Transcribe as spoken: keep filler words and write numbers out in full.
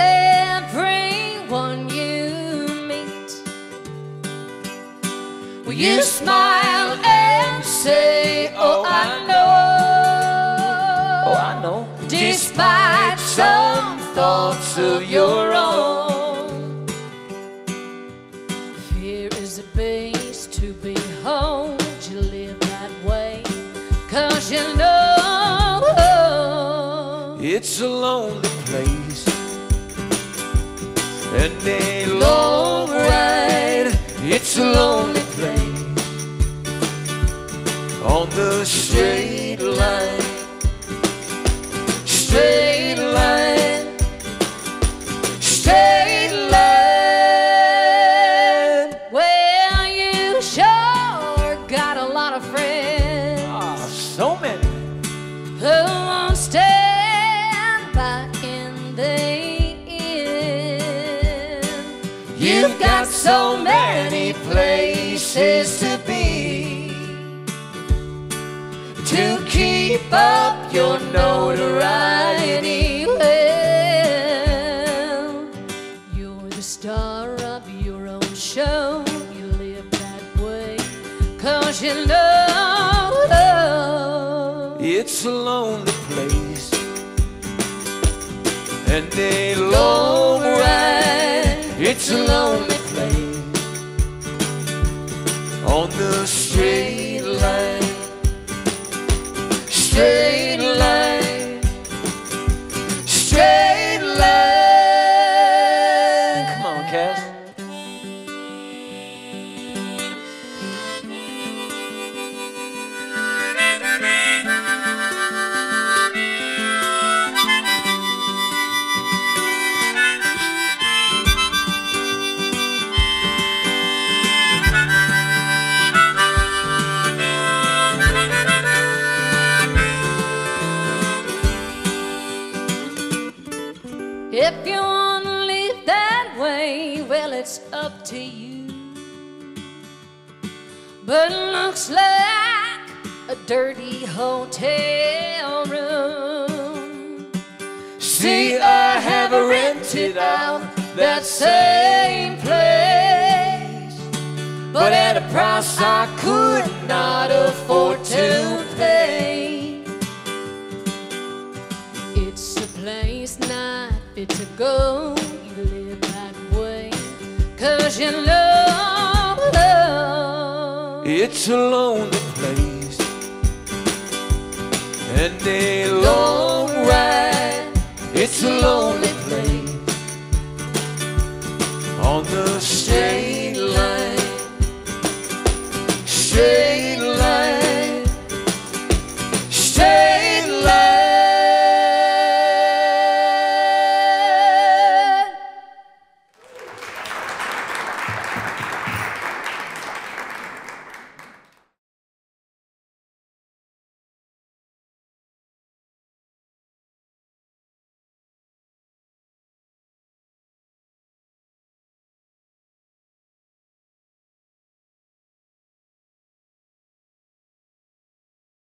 everyone you meet. Will you smile and say, oh, I know, oh, I know, despite some thoughts of your own? Fear is a beast to behold. You live that way 'cause you know it's a lonely place and a long ride. It's a lonely place on the straight line. Straight line, straight line. Well, you sure got a lot of friends. Ah, so many who won't stand by in the end. You've got so many places to be to keep up your notoriety. Star of your own show, you live that way 'cause you know it's a lonely place and a long ride. It's a lonely place on the straight line. Straight line, straight. If you want to live that way, well, it's up to you. But it looks like a dirty hotel room. See, I have rented out that same place, but at a price I could not afford to pay. It's a place not to go, you live that way 'cause you know it's a lonely place and a long ride. It's a lonely